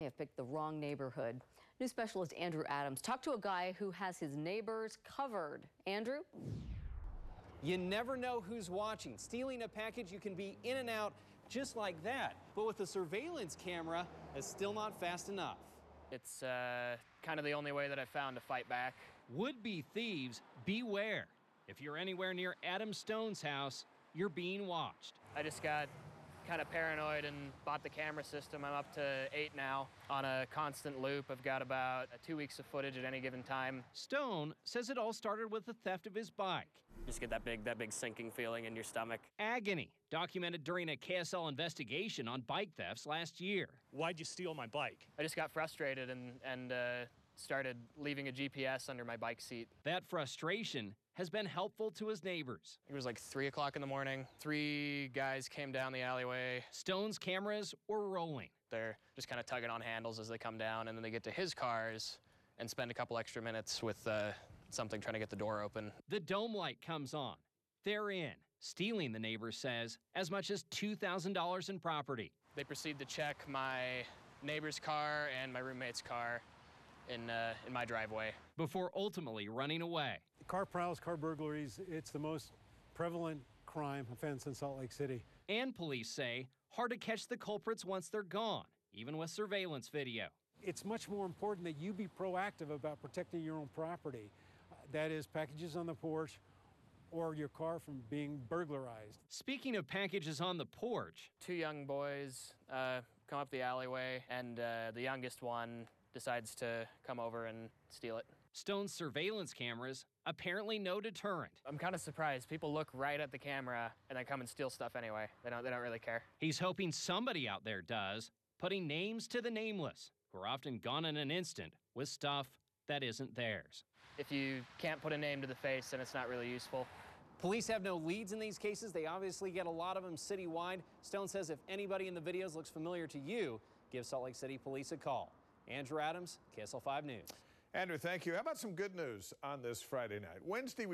They have picked the wrong neighborhood. News specialist Andrew Adams talked to a guy who has his neighbors covered. Andrew? You never know who's watching. Stealing a package, you can be in and out just like that. But with a surveillance camera, it's still not fast enough. It's kind of the only way that I found to fight back. Would-be thieves, beware. If you're anywhere near Adam Stone's house, you're being watched. I just got kind of paranoid and bought the camera system. I'm up to 8 now on a constant loop. I've got about 2 weeks of footage at any given time. Stone says it all started with the theft of his bike. You just get that big sinking feeling in your stomach. Agony, documented during a KSL investigation on bike thefts last year. Why'd you steal my bike? I just got frustrated and started leaving a GPS under my bike seat. That frustration has been helpful to his neighbors. It was like 3 o'clock in the morning. 3 guys came down the alleyway. Stone's cameras were rolling. They're just kind of tugging on handles as they come down, and then they get to his cars and spend a couple extra minutes with something trying to get the door open. The dome light comes on. They're in, stealing, the neighbor says, as much as $2,000 in property. They proceed to check my neighbor's car and my roommate's car in my driveway before ultimately running away. Car prowls, car burglaries, it's the most prevalent crime offense in Salt Lake City. And police say hard to catch the culprits once they're gone, even with surveillance video. It's much more important that you be proactive about protecting your own property. That is, packages on the porch or your car from being burglarized. Speaking of packages on the porch, 2 young boys come up the alleyway, and the youngest one decides to come over and steal it. Stone's surveillance cameras, apparently no deterrent. I'm kind of surprised. People look right at the camera and then come and steal stuff anyway. They don't really care. He's hoping somebody out there does, putting names to the nameless, who are often gone in an instant with stuff that isn't theirs. If you can't put a name to the face, then it's not really useful. Police have no leads in these cases. They obviously get a lot of them citywide. Stone says if anybody in the videos looks familiar to you, give Salt Lake City Police a call. Andrew Adams, KSL 5 News. Andrew, thank you. How about some good news on this Friday night? Wednesday.